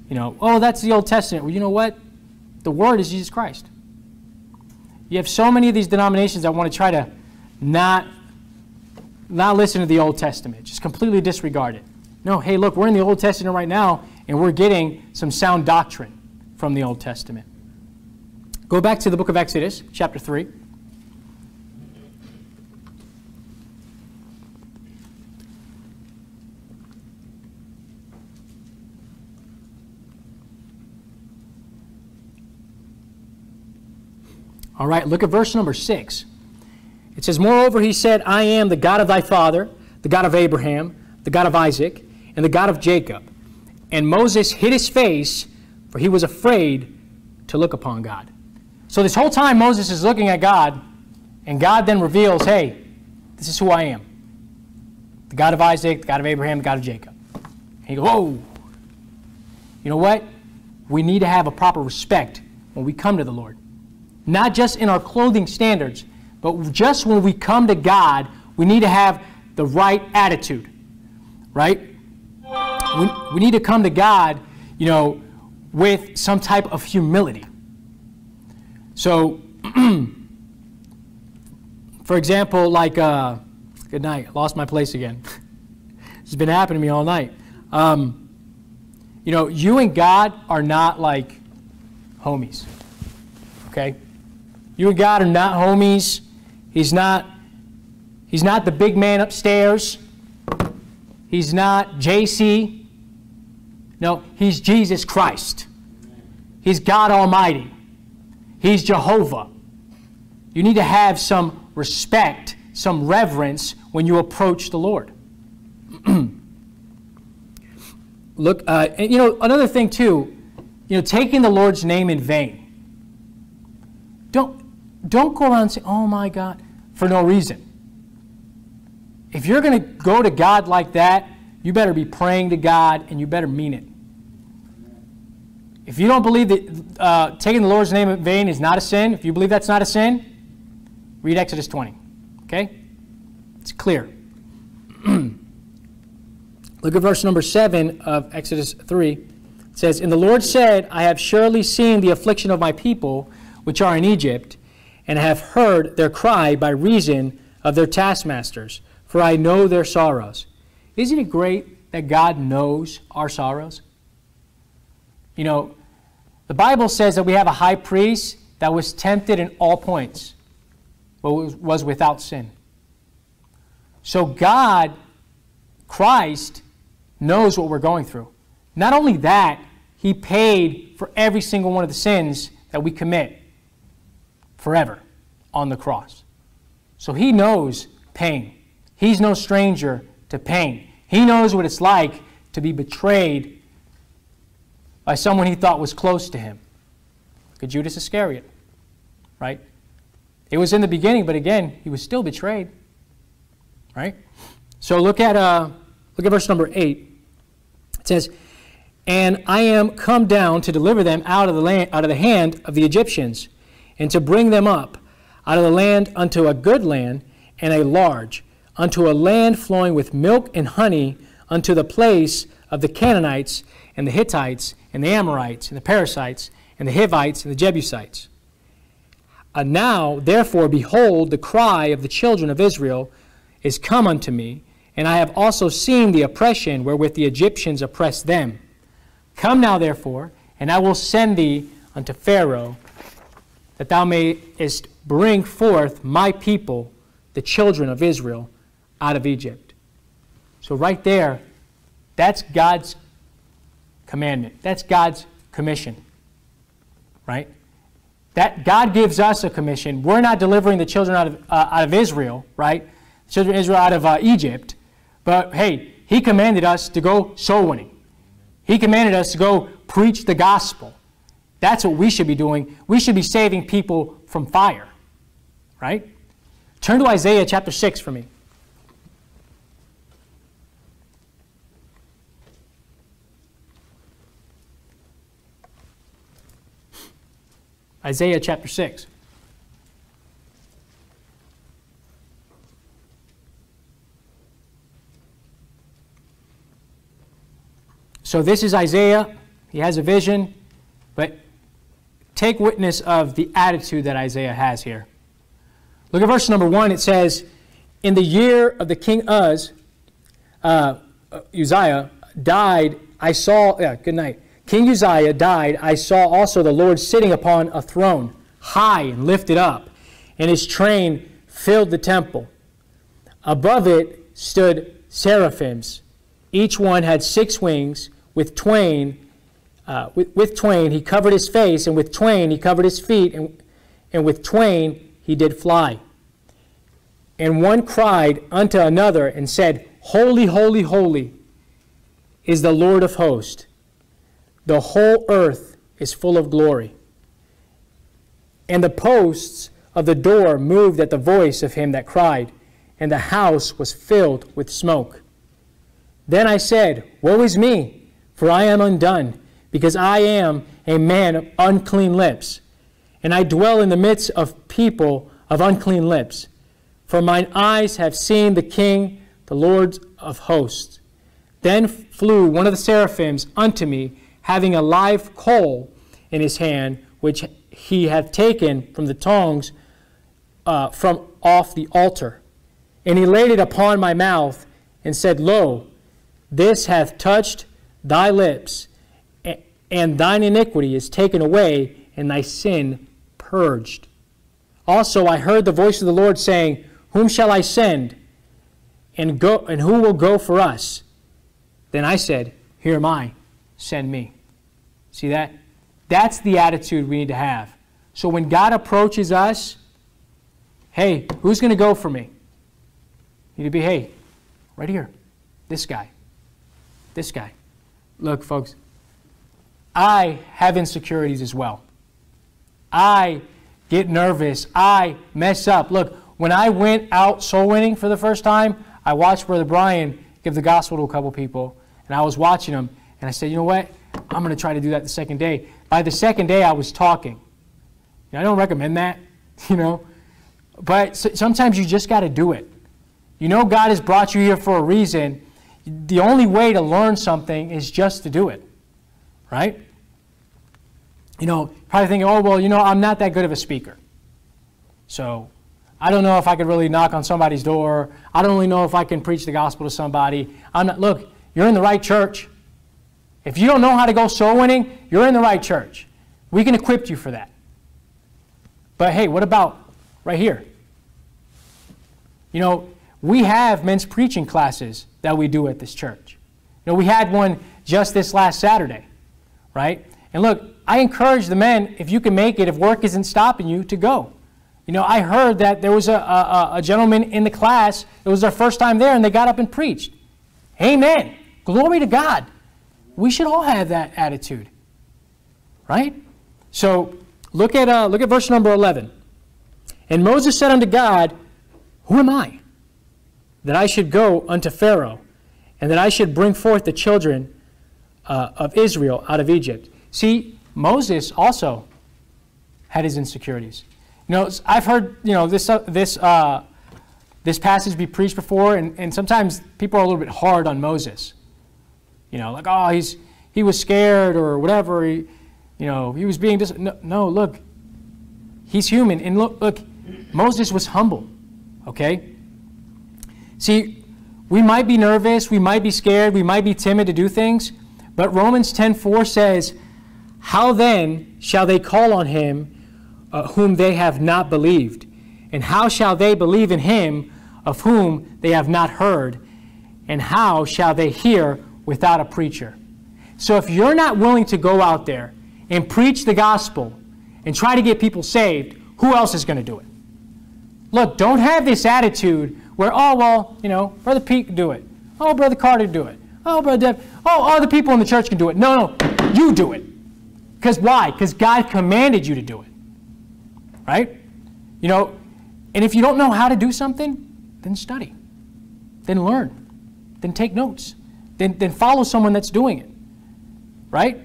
You know, oh, that's the Old Testament. Well, you know what? The Word is Jesus Christ. You have so many of these denominations that want to try to not not listen to the Old Testament. Just completely disregard it. No, hey, look, we're in the Old Testament right now, and we're getting some sound doctrine from the Old Testament. Go back to the book of Exodus, chapter three. All right, look at verse number six. It says, "Moreover, he said, I am the God of thy father, the God of Abraham, the God of Isaac, and the God of Jacob. And Moses hid his face, for he was afraid to look upon God." So this whole time Moses is looking at God, and God then reveals, hey, this is who I am. The God of Isaac, the God of Abraham, the God of Jacob. And he goes, whoa. You know what? We need to have a proper respect when we come to the Lord. Not just in our clothing standards, but just when we come to God, we need to have the right attitude, right? We, we need to come to God, you know, with some type of humility. So, for example, like, uh, good night, lost my place again. This has been happening to me all night. Um, you know, you and God are not like homies, okay? You and God are not homies. He's not, he's not the big man upstairs. He's not J C. No, he's Jesus Christ. He's God Almighty. He's Jehovah. You need to have some respect, some reverence when you approach the Lord. Look, uh, and, you know, another thing too, you know, taking the Lord's name in vain. Don't, Don't go around and say, oh my God, for no reason. If you're going to go to God like that, you better be praying to God and you better mean it. If you don't believe that uh, taking the Lord's name in vain is not a sin, if you believe that's not a sin, read Exodus twenty. Okay? It's clear. Look at verse number seven of Exodus three. It says, "And the Lord said, I have surely seen the affliction of my people, which are in Egypt, and have heard their cry by reason of their taskmasters, for I know their sorrows." Isn't it great that God knows our sorrows? You know, the Bible says that we have a high priest that was tempted in all points, but was without sin. So God, Christ, knows what we're going through. Not only that, he paid for every single one of the sins that we commit forever on the cross. So he knows pain. He's no stranger to pain. He knows what it's like to be betrayed by someone he thought was close to him. Look at Judas Iscariot, right? It was in the beginning, but again, he was still betrayed, right? So look at, uh, look at verse number eight. It says, "And I am come down to deliver them out of the land, out of the hand of the Egyptians, and to bring them up out of the land unto a good land and a large, unto a land flowing with milk and honey, unto the place of the Canaanites and the Hittites and the Amorites and the Parasites and the Hivites and the Jebusites. And now, therefore, behold, the cry of the children of Israel is come unto me, and I have also seen the oppression wherewith the Egyptians oppress them. Come now, therefore, and I will send thee unto Pharaoh, that thou mayest bring forth my people, the children of Israel, out of Egypt." So right there, that's God's commandment. That's God's commission, right? That God gives us a commission. We're not delivering the children out of, uh, out of Israel, right? The children of Israel out of uh, Egypt. But hey, he commanded us to go soul winning. He commanded us to go preach the gospel. That's what we should be doing. We should be saving people from fire, right? Turn to Isaiah chapter six for me. Isaiah chapter six. So this is Isaiah. He has a vision, but take witness of the attitude that Isaiah has here. Look at verse number one. It says, in the year of the king Uz, uh, Uzziah died, I saw, yeah, good night. King Uzziah died, I saw also the Lord sitting upon a throne, high and lifted up, and his train filled the temple. Above it stood seraphims. Each one had six wings. With twain, uh, with, with twain he covered his face, and with twain he covered his feet, and, and with twain he did fly. And one cried unto another and said, Holy, holy, holy is the Lord of hosts. The whole earth is full of glory. And the posts of the door moved at the voice of him that cried, and the house was filled with smoke. Then I said, Woe is me, for I am undone, because I am a man of unclean lips, and I dwell in the midst of people of unclean lips. For mine eyes have seen the King, the Lord of hosts. Then flew one of the seraphims unto me, having a live coal in his hand, which he had taken from the tongs uh, from off the altar. And he laid it upon my mouth, and said, Lo, this hath touched thy lips, and thine iniquity is taken away, and thy sin purged. Also I heard the voice of the Lord saying, Whom shall I send? And go, and who will go for us? Then I said, Here am I, send me. See that? That's the attitude we need to have. So when God approaches us, hey, who's going to go for me? You need to be, hey, right here, this guy, this guy. Look, folks, I have insecurities as well. I get nervous. I mess up. Look, when I went out soul winning for the first time, I watched Brother Brian give the gospel to a couple people, and I was watching him, and I said, you know what? I'm going to try to do that the second day. By the second day, I was talking. Now, I don't recommend that, you know, but sometimes you just got to do it. You know God has brought you here for a reason. The only way to learn something is just to do it, right? You know, probably thinking, oh, well, you know, I'm not that good of a speaker. So I don't know if I could really knock on somebody's door. I don't really know if I can preach the gospel to somebody. I'm not. Look, you're in the right church. If you don't know how to go soul winning, you're in the right church. We can equip you for that. But, hey, what about right here? You know, we have men's preaching classes that we do at this church. You know, we had one just this last Saturday, right? And look, I encourage the men, if you can make it, if work isn't stopping you, to go. You know, I heard that there was a, a, a gentleman in the class, it was their first time there, and they got up and preached. Amen. Glory to God. We should all have that attitude, right? So look at, uh, look at verse number eleven. And Moses said unto God, Who am I, that I should go unto Pharaoh, and that I should bring forth the children uh, of Israel out of Egypt? See, Moses also had his insecurities. You know, I've heard, you know, this, uh, this, uh, this passage be preached before, and, and sometimes people are a little bit hard on Moses. You know, like, oh, he's, he was scared or whatever. He, you know, he was being dis no, no, look, he's human. And look, look, Moses was humble, okay? See, we might be nervous, we might be scared, we might be timid to do things, but Romans ten four says, How then shall they call on him uh, whom they have not believed? And how shall they believe in him of whom they have not heard? And how shall they hear without a preacher? So if you're not willing to go out there and preach the gospel and try to get people saved, who else is going to do it? Look, don't have this attitude where, oh, well, you know, Brother Pete can do it. Oh, Brother Carter can do it. Oh, Brother Deb. Oh, all the people in the church can do it. No, no, you do it. Because why? Because God commanded you to do it. Right? You know, and if you don't know how to do something, then study. Then learn. Then take notes. Then, then follow someone that's doing it. Right?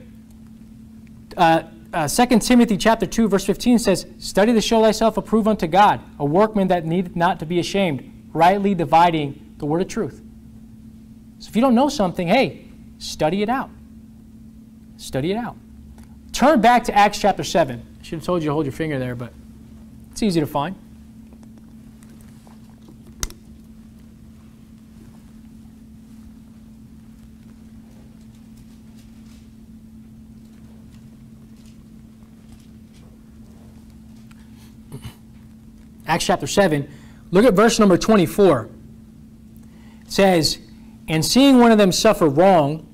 Uh, uh, Second Timothy chapter two, verse fifteen says, Study to show thyself approved unto God, a workman that needeth not to be ashamed, rightly dividing the word of truth. So if you don't know something, hey, study it out. Study it out. Turn back to Acts chapter seven. I should have told you to hold your finger there, but it's easy to find. Acts chapter seven. Look at verse number twenty-four. It says, "And seeing one of them suffer wrong,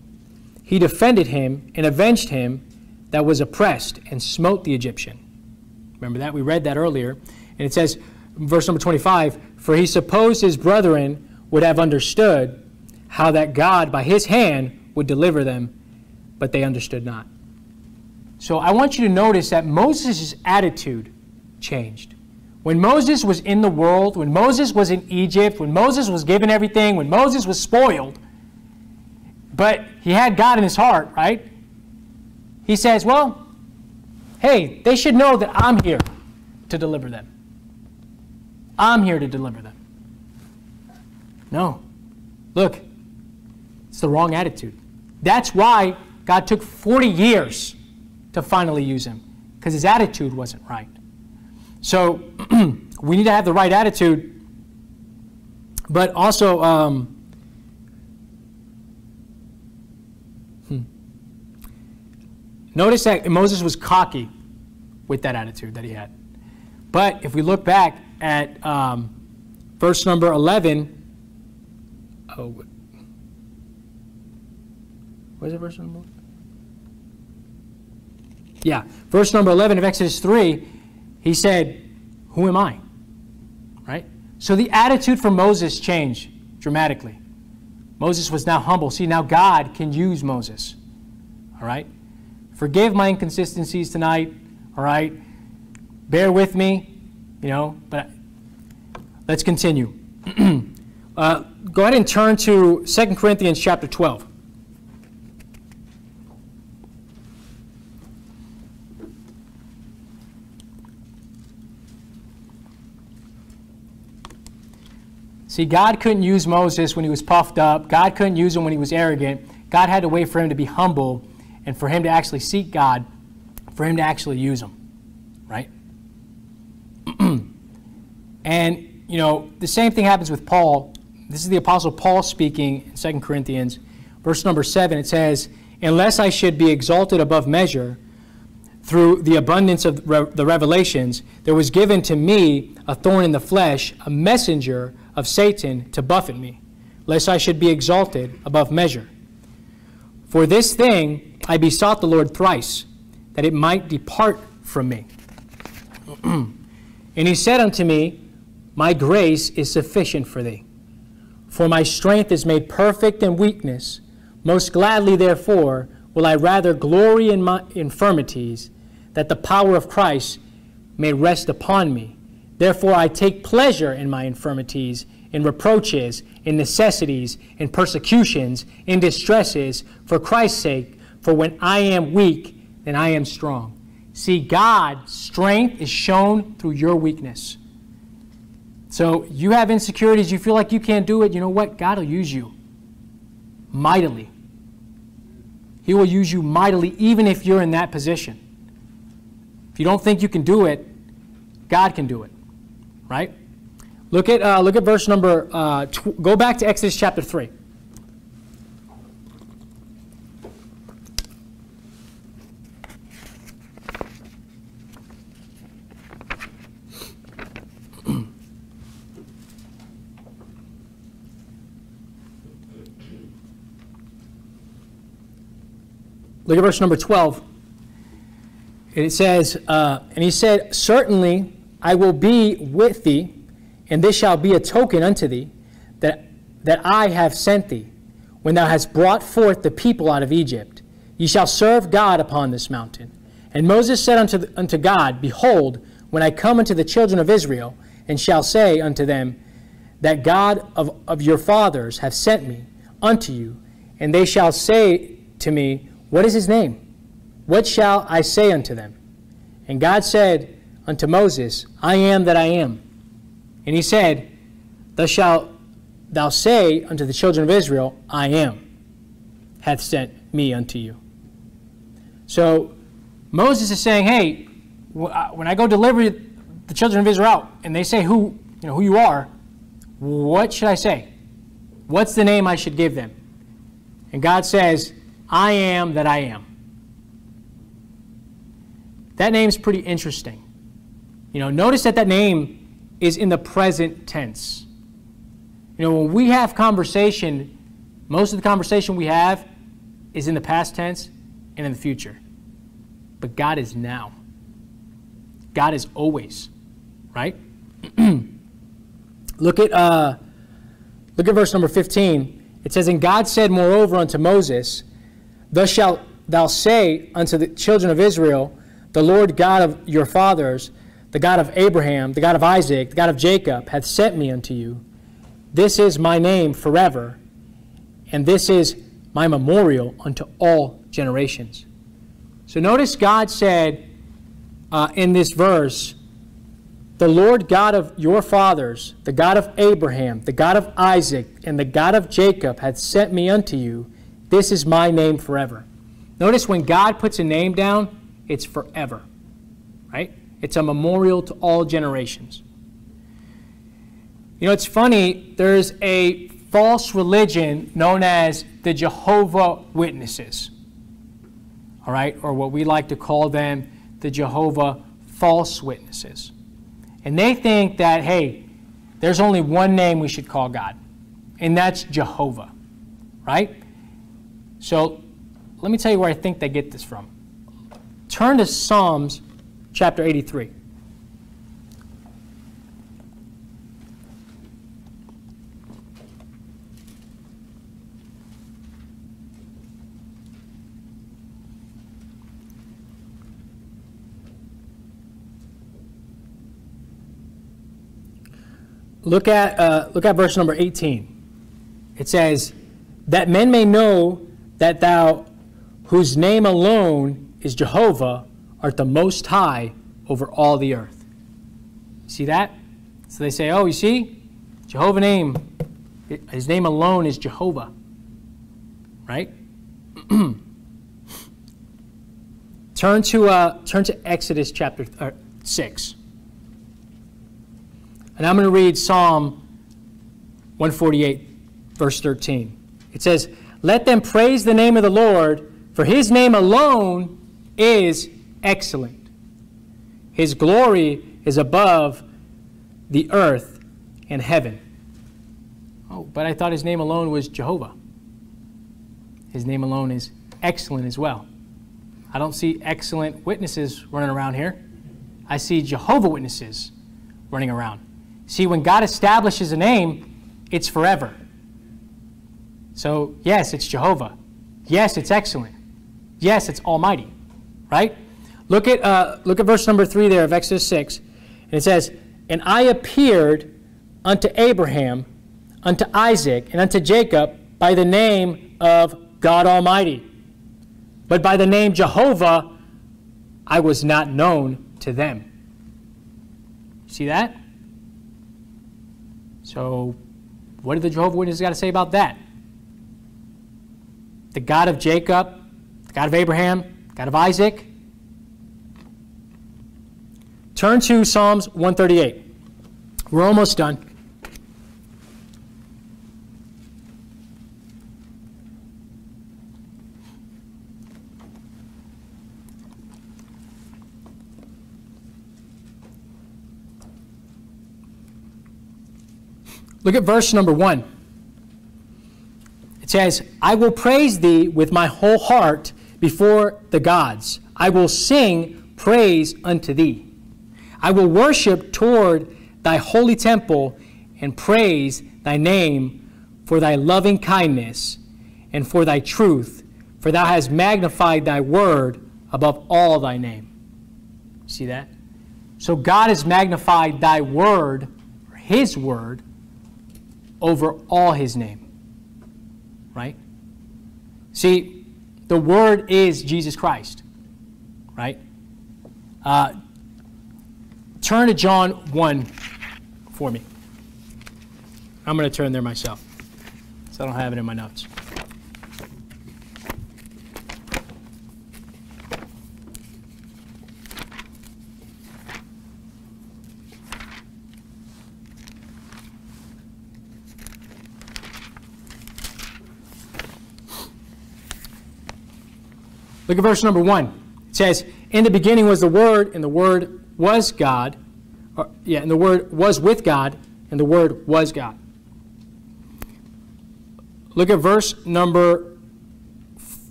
he defended him and avenged him that was oppressed and smote the Egyptian." Remember that? We read that earlier. And it says, verse number twenty-five, "For he supposed his brethren would have understood how that God by his hand would deliver them, but they understood not." So I want you to notice that Moses' attitude changed. When Moses was in the world, when Moses was in Egypt, when Moses was given everything, when Moses was spoiled, but he had God in his heart, right? He says, well, hey, they should know that I'm here to deliver them. I'm here to deliver them. No. Look, it's the wrong attitude. That's why God took forty years to finally use him, because his attitude wasn't right. So we need to have the right attitude, but also um, hmm. notice that Moses was cocky with that attitude that he had. But if we look back at um, verse number eleven, oh, what is it, verse number? Yeah, verse number eleven of Exodus three, he said, "Who am I?" Right? So the attitude for Moses changed dramatically. Moses was now humble. See, now God can use Moses. All right? Forgive my inconsistencies tonight. All right? Bear with me. You know, but let's continue. uh, go ahead and turn to Second Corinthians chapter twelve. See, God couldn't use Moses when he was puffed up. God couldn't use him when he was arrogant. God had to wait for him to be humble and for him to actually seek God, for him to actually use him, right? And, you know, the same thing happens with Paul. This is the Apostle Paul speaking in Second Corinthians. Verse number seven, it says, "Unless I should be exalted above measure through the abundance of the revelations, there was given to me a thorn in the flesh, a messenger of Satan to buffet me, lest I should be exalted above measure. For this thing I besought the Lord thrice, that it might depart from me. And he said unto me, My grace is sufficient for thee, for my strength is made perfect in weakness. Most gladly, therefore, will I rather glory in my infirmities, that the power of Christ may rest upon me. Therefore, I take pleasure in my infirmities, in reproaches, in necessities, in persecutions, in distresses, for Christ's sake. For when I am weak, then I am strong." See, God's strength is shown through your weakness. So you have insecurities, you feel like you can't do it, you know what? God will use you mightily. He will use you mightily even if you're in that position. If you don't think you can do it, God can do it, right? Look at, uh, look at verse number, uh, go back to Exodus chapter three. Look at verse number twelve. And it says, uh, "And he said, Certainly I will be with thee, and this shall be a token unto thee, that, that I have sent thee. When thou hast brought forth the people out of Egypt, ye shall serve God upon this mountain. And Moses said unto, the, unto God, Behold, when I come unto the children of Israel, and shall say unto them, That God of, of your fathers have sent me unto you, and they shall say to me, What is his name? What shall I say unto them? And God said unto Moses, I am that I am. And he said, Thus shalt thou say unto the children of Israel, I am, hath sent me unto you." So Moses is saying, hey, when I go deliver the children of Israel and they say who, you know, who you are, what should I say? What's the name I should give them? And God says, I am that I am. That name's pretty interesting. You know, notice that that name is in the present tense. You know, when we have conversation, most of the conversation we have is in the past tense and in the future. But God is now. God is always, right? Look at uh, look at verse number fifteen. It says, "And God said moreover unto Moses, Thus shalt thou say unto the children of Israel, The Lord God of your fathers, the God of Abraham, the God of Isaac, the God of Jacob, hath sent me unto you. This is my name forever, and this is my memorial unto all generations." So notice God said uh, in this verse, "The Lord God of your fathers, the God of Abraham, the God of Isaac, and the God of Jacob hath sent me unto you. This is my name forever." Notice when God puts a name down, it's forever, right? It's a memorial to all generations. You know, it's funny, there's a false religion known as the Jehovah Witnesses, all right? Or what we like to call them, the Jehovah False Witnesses. And they think that, hey, there's only one name we should call God, and that's Jehovah, right? So let me tell you where I think they get this from. Turn to Psalms chapter eighty-three. Look at, uh, look at verse number eighteen. It says, "That men may know that thou, whose name alone is Jehovah, art the Most High over all the earth." See that? So they say, oh, you see? Jehovah name, his name alone is Jehovah, right? turn, to, uh, turn to Exodus chapter uh, six. And I'm going to read Psalm one forty-eight, verse thirteen. It says, "Let them praise the name of the Lord, for his name alone is excellent. His glory is above the earth and heaven." Oh, but I thought his name alone was Jehovah. His name alone is excellent as well. I don't see excellent witnesses running around here. I see Jehovah Witnesses running around. See, when God establishes a name, it's forever. So, yes, it's Jehovah. Yes, it's excellent. Yes, it's almighty, right? Look at, uh, look at verse number three there of Exodus six. And it says, "And I appeared unto Abraham, unto Isaac, and unto Jacob by the name of God Almighty. But by the name Jehovah I was not known to them." See that? So what did the Jehovah's Witnesses got to say about that? The God of Jacob, the God of Abraham, the God of Isaac. Turn to Psalms one thirty-eight. We're almost done. Look at verse number one. It says, "I will praise thee with my whole heart before the gods. I will sing praise unto thee. I will worship toward thy holy temple and praise thy name for thy loving kindness and for thy truth, for thou hast magnified thy word above all thy name." See that? So God has magnified thy word, or his word, over all his name, right? See, the word is Jesus Christ, right? Uh, turn to John one for me. I'm going to turn there myself, so I don't have it in my notes. Look at verse number one. It says, "In the beginning was the Word, and the Word was God. or, yeah, and the Word was with God, and the Word was God. Look at verse number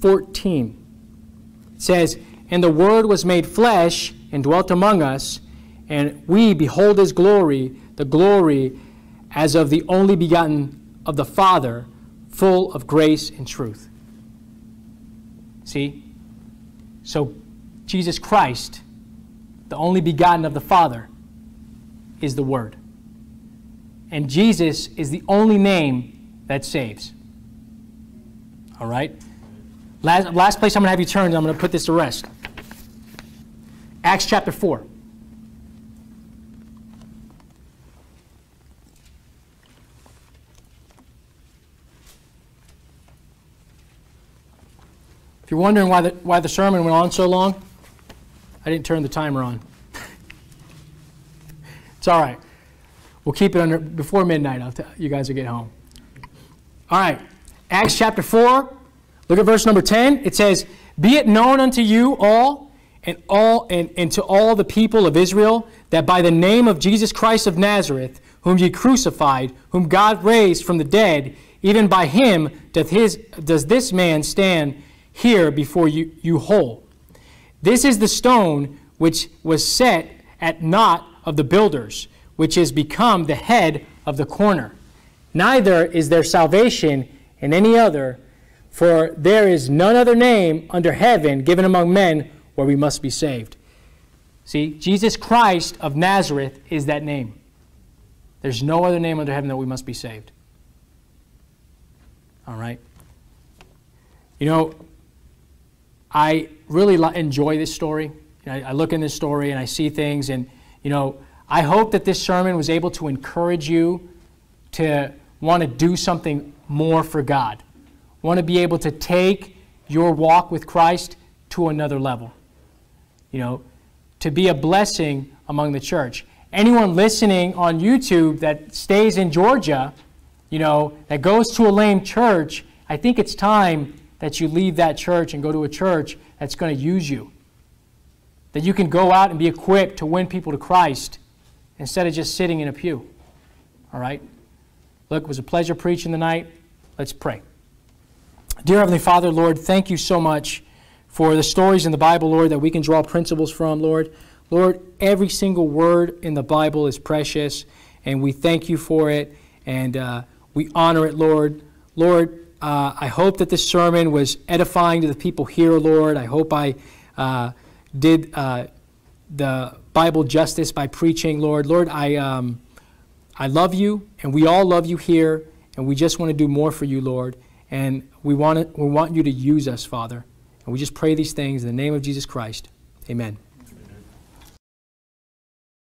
fourteen. It says, "And the Word was made flesh and dwelt among us, and we behold his glory, the glory as of the only begotten of the Father, full of grace and truth." See? So Jesus Christ, the only begotten of the Father, is the Word. And Jesus is the only name that saves. All right? Last, last place I'm going to have you turn, and I'm going to put this to rest. Acts chapter four. If you're wondering why the, why the sermon went on so long, I didn't turn the timer on. It's all right. We'll keep it under before midnight. I'll tell you guys will get home. All right. Acts chapter four. Look at verse number ten. It says, "Be it known unto you all and all and, and to all the people of Israel that by the name of Jesus Christ of Nazareth, whom ye crucified, whom God raised from the dead, even by him doth his does this man stand here before you, you whole. This is the stone which was set at naught of the builders, which is become the head of the corner. Neither is there salvation in any other, for there is none other name under heaven given among men where we must be saved." See, Jesus Christ of Nazareth is that name. There's no other name under heaven that we must be saved. All right? You know, I really enjoy this story. I look in this story and I see things, and you know, I hope that this sermon was able to encourage you to want to do something more for God, want to be able to take your walk with Christ to another level. You know, to be a blessing among the church. Anyone listening on YouTube that stays in Georgia, you know, that goes to a lame church, I think it's time that you leave that church and go to a church that's going to use you. That you can go out and be equipped to win people to Christ instead of just sitting in a pew. All right? Look, it was a pleasure preaching tonight. Let's pray. Dear Heavenly Father, Lord, thank you so much for the stories in the Bible, Lord, that we can draw principles from, Lord. Lord, every single word in the Bible is precious, and we thank you for it, and uh, we honor it, Lord. Lord, Uh, I hope that this sermon was edifying to the people here, Lord. I hope I uh, did uh, the Bible justice by preaching, Lord. Lord, I, um, I love you, and we all love you here, and we just want to do more for you, Lord. And we want, it, we want you to use us, Father. And we just pray these things in the name of Jesus Christ. Amen.